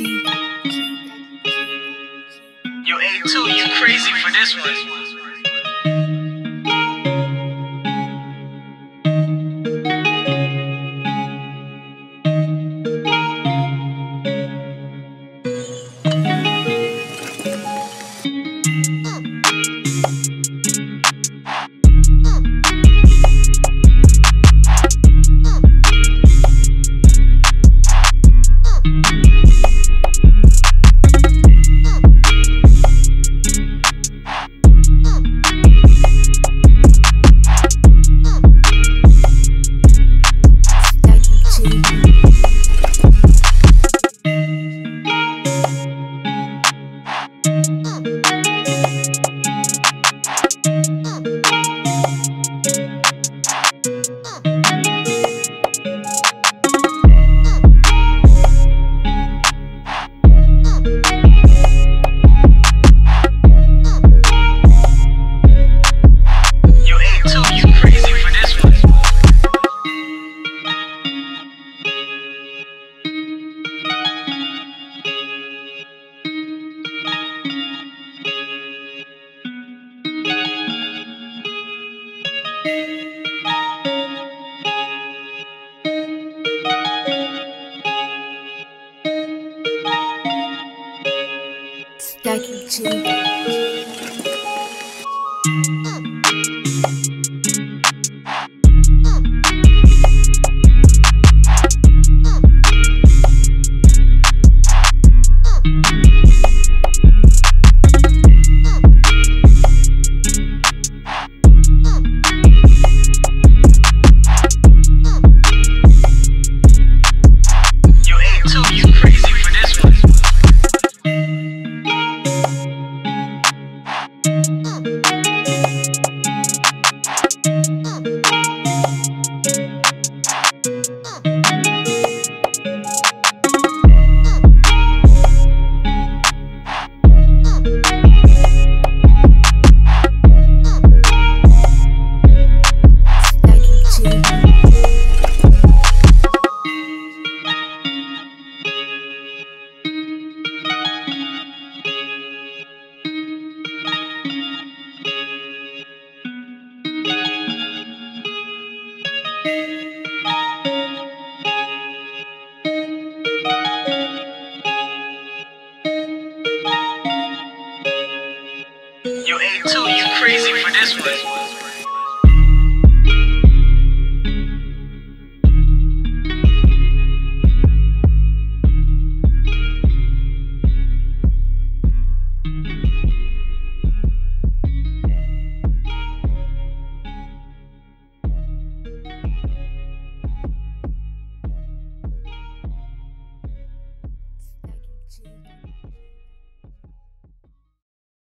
Yo, A2, you crazy for this one. Thank you.